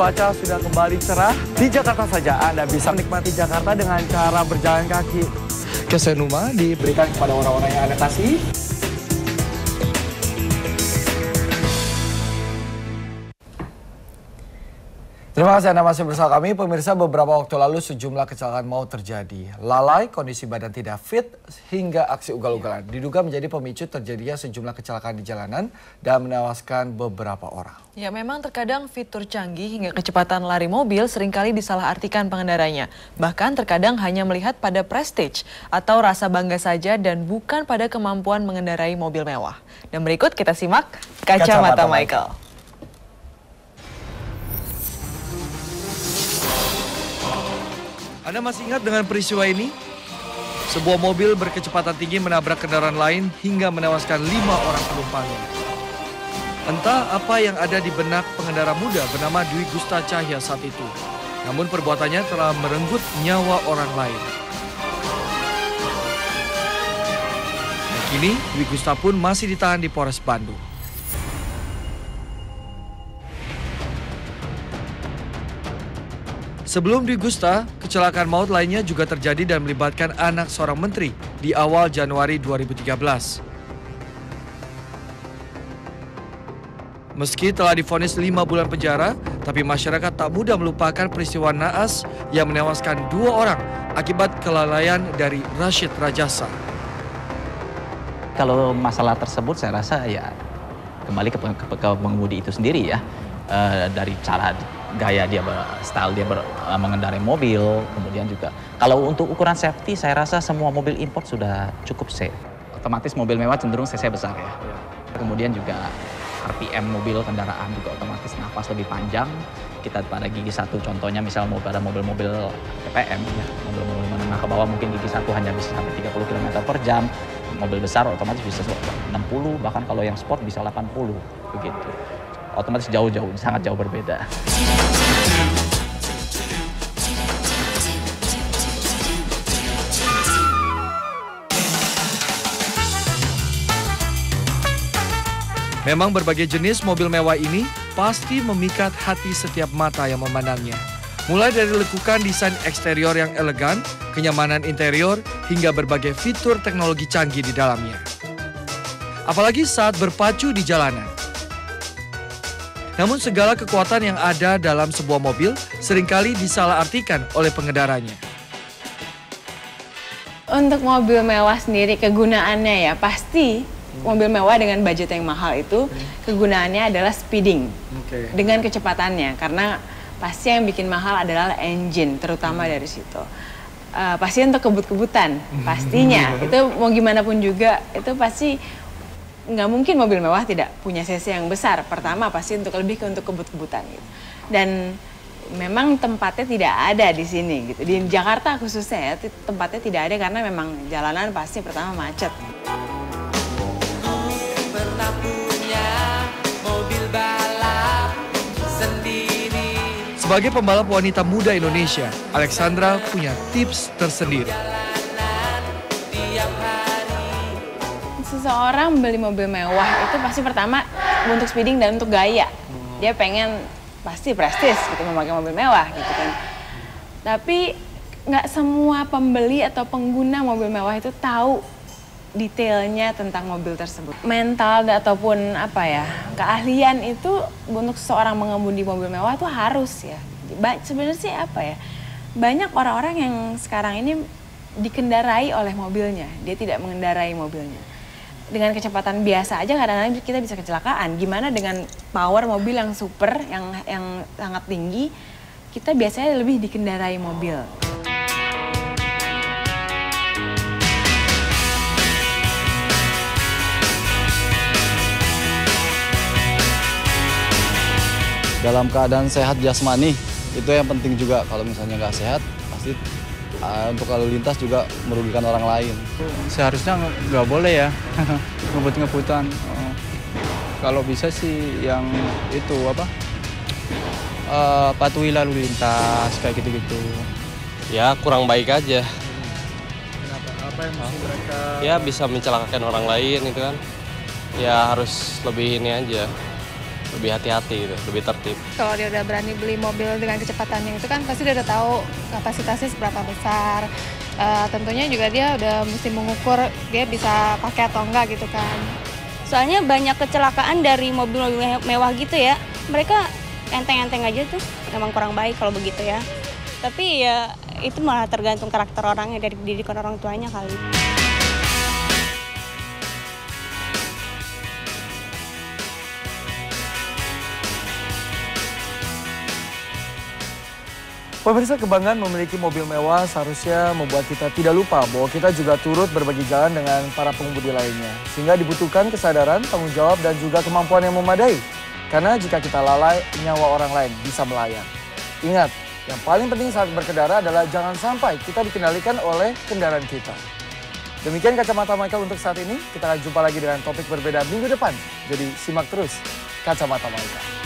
cuaca sudah kembali cerah. Di Jakarta saja Anda bisa menikmati Jakarta dengan cara berjalan kaki. Kesenuma diberikan kepada orang-orang yang Anda kasih. Terima kasih Anda masih bersama kami. Pemirsa, beberapa waktu lalu sejumlah kecelakaan maut terjadi. Lalai, kondisi badan tidak fit, hingga aksi ugal-ugalan. Diduga menjadi pemicu terjadinya sejumlah kecelakaan di jalanan dan menewaskan beberapa orang. Ya, memang terkadang fitur canggih hingga kecepatan lari mobil seringkali disalahartikan pengendaranya. Bahkan terkadang hanya melihat pada prestige atau rasa bangga saja dan bukan pada kemampuan mengendarai mobil mewah. Dan berikut kita simak Kacamata Michael. Anda masih ingat dengan peristiwa ini? Sebuah mobil berkecepatan tinggi menabrak kendaraan lain hingga menewaskan 5 orang penumpangnya. Entah apa yang ada di benak pengendara muda bernama Dwi Gusta Cahya saat itu. Namun perbuatannya telah merenggut nyawa orang lain. Dan kini Dwi Gusta pun masih ditahan di Polres Bandung. Sebelum Dwi Gusta, kecelakaan maut lainnya juga terjadi dan melibatkan anak seorang menteri di awal Januari 2013. Meski telah divonis 5 bulan penjara, tapi masyarakat tak mudah melupakan peristiwa naas yang menewaskan 2 orang akibat kelalaian dari Rashid Rajasa. Kalau masalah tersebut saya rasa ya kembali ke pengemudi itu sendiri ya. Dari cara gaya dia, style dia mengendarai mobil, kemudian juga kalau untuk ukuran safety saya rasa semua mobil import sudah cukup safe. Otomatis mobil mewah cenderung cc besar ya. Kemudian juga RPM mobil kendaraan juga otomatis nafas lebih panjang. Kita pada gigi 1 contohnya misal mau pada mobil-mobil TPM, ya, mobil-mobil menengah ke bawah mungkin gigi 1 hanya bisa sampai 30 km/jam. Mobil besar otomatis bisa 60, bahkan kalau yang sport bisa 80 begitu. Otomatis jauh-jauh, sangat jauh berbeda. Memang berbagai jenis mobil mewah ini pasti memikat hati setiap mata yang memandangnya. Mulai dari lekukan desain eksterior yang elegan, kenyamanan interior, hingga berbagai fitur teknologi canggih di dalamnya. Apalagi saat berpacu di jalanan. Namun segala kekuatan yang ada dalam sebuah mobil seringkali disalahartikan oleh pengendaranya. Untuk mobil mewah sendiri kegunaannya ya pasti mobil mewah dengan budget yang mahal itu kegunaannya adalah speeding dengan kecepatannya. Karena pasti yang bikin mahal adalah engine terutama dari situ. Pasti untuk kebut-kebutan pastinya itu mau gimana pun juga itu pasti. Nggak mungkin mobil mewah tidak punya cc yang besar. Pertama pasti untuk lebih ke untuk kebut-kebutan gitu. Dan memang tempatnya tidak ada di sini gitu. Di Jakarta khususnya ya, tempatnya tidak ada karena memang jalanan pasti pertama macet. Sebagai pembalap wanita muda Indonesia, Alexandra punya tips tersendiri. Seseorang beli mobil mewah itu pasti pertama untuk speeding dan untuk gaya. Dia pengen pasti prestis gitu memakai mobil mewah gitu kan. Tapi nggak semua pembeli atau pengguna mobil mewah itu tahu detailnya tentang mobil tersebut. Mental ataupun apa ya, keahlian itu untuk seorang mengemudi mobil mewah itu harus ya. Sebenarnya sih apa ya, banyak orang-orang yang sekarang ini dikendarai oleh mobilnya. Dia tidak mengendarai mobilnya. Dengan kecepatan biasa aja kadang-kadang kita bisa kecelakaan. Gimana dengan power mobil yang super, yang sangat tinggi, kita biasanya lebih dikendarai mobil. Dalam keadaan sehat jasmani, itu yang penting juga. Kalau misalnya nggak sehat, pasti untuk lalu lintas juga merugikan orang lain. Seharusnya nggak boleh ya ngebut-ngebutan. Kalau bisa sih yang itu apa patuhi lalu lintas kayak gitu-gitu. Ya kurang baik aja. Apa yang mereka? Ya bisa mencelakakan orang lain itu kan. Ya harus lebih ini aja. lebih hati-hati gitu, lebih tertib. Kalau dia udah berani beli mobil dengan kecepatannya itu kan pasti dia udah tahu kapasitasnya seberapa besar. Tentunya juga dia udah mesti mengukur dia bisa pakai atau enggak gitu kan. Soalnya banyak kecelakaan dari mobil-mobil mewah gitu ya. Mereka enteng-enteng aja tuh, emang kurang baik kalau begitu ya. Tapi ya itu malah tergantung karakter orangnya dari didikan orang tuanya kali. Pemirsa, kebanggaan memiliki mobil mewah seharusnya membuat kita tidak lupa bahwa kita juga turut berbagi jalan dengan para pengemudi lainnya. Sehingga dibutuhkan kesadaran, tanggung jawab, dan juga kemampuan yang memadai. Karena jika kita lalai, nyawa orang lain bisa melayang. Ingat, yang paling penting saat berkendara adalah jangan sampai kita dikendalikan oleh kendaraan kita. Demikian Kacamata Michael untuk saat ini. Kita akan jumpa lagi dengan topik berbeda minggu depan. Jadi simak terus Kacamata Michael.